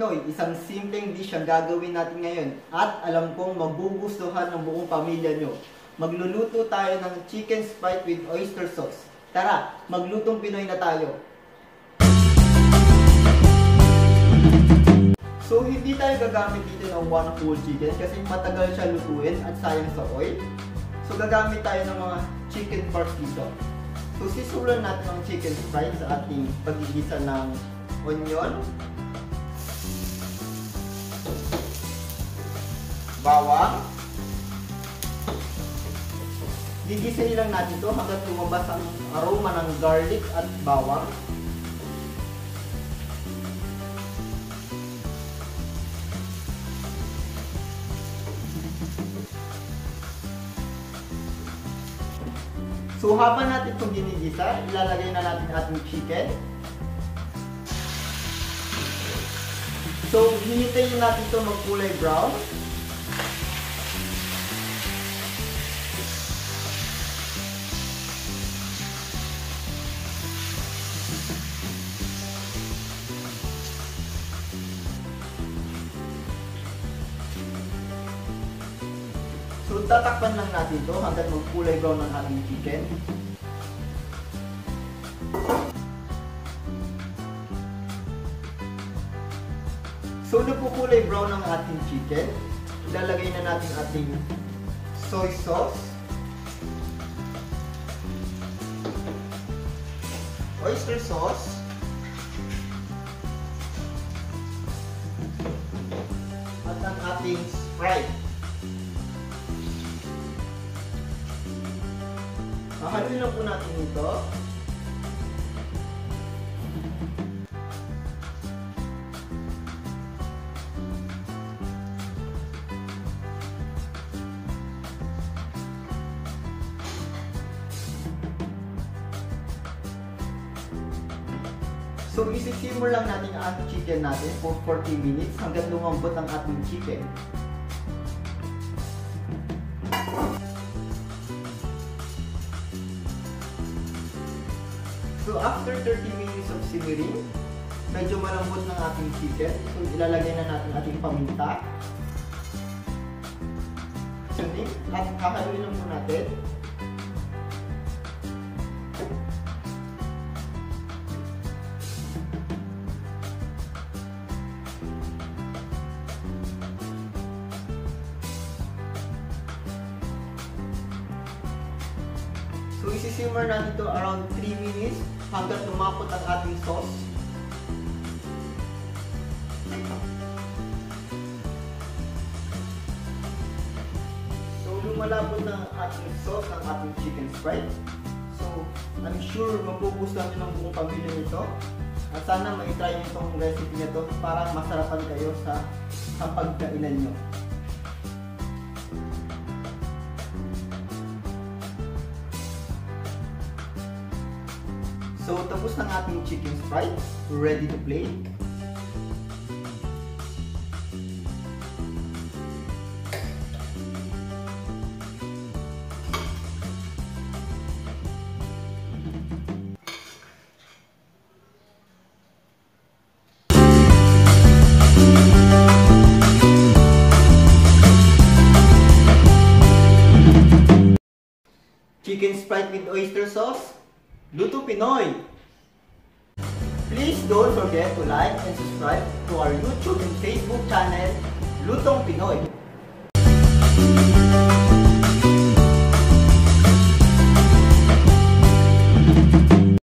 Pinoy, isang simpleng dish ang gagawin natin ngayon at alam kong magugustuhan ng buong pamilya nyo. Magluluto tayo ng chicken sprite with oyster sauce. Tara, maglutong Pinoy na tayo! So, hindi tayo gagamit dito ng one whole chicken kasi matagal siya lutuin at sayang sa oil. So, gagamit tayo ng mga chicken parts dito. So, sisulan natin ang chicken sprite sa ating pagigisa ng onion, bawang. Gigisahin lang natin ito hanggang lumabas ang aroma ng garlic at bawang. So, habang natin itong ginigisa, ilalagay na natin ating chicken. So, hintayin natin ito magkulay brown. So, tatakpan lang natin ito hanggang magkulay brown ng ating chicken. So, napukulay brown ang ating chicken. Ilalagay na natin ating soy sauce, oyster sauce, at ang ating Sprite. Haluin lang po natin ito. So, isisimmer lang natin ang chicken natin for 40 minutes hanggang lumambot ang ating chicken. So, after 30 minutes of simmering, medyo malambot ng ating chicken. So, ilalagay na natin ating paminta. At kakaluin lang po natin. So, isisimmer natin ito around 3 minutes hanggang lumapot ang ating sauce. So, lumalapot na ang ating sauce ng ating chicken sprite. So, I'm sure magugustuhan nyo ng buong pamilya nito. At sana maitry nyo itong recipe na ito para masarapan kayo sa pagkainan nyo. So, tapos na ang ating chicken sprite. Ready to plate. Chicken sprite with oyster sauce. Lutong Pinoy! Please don't forget to like and subscribe to our YouTube and Facebook channel, Lutong Pinoy.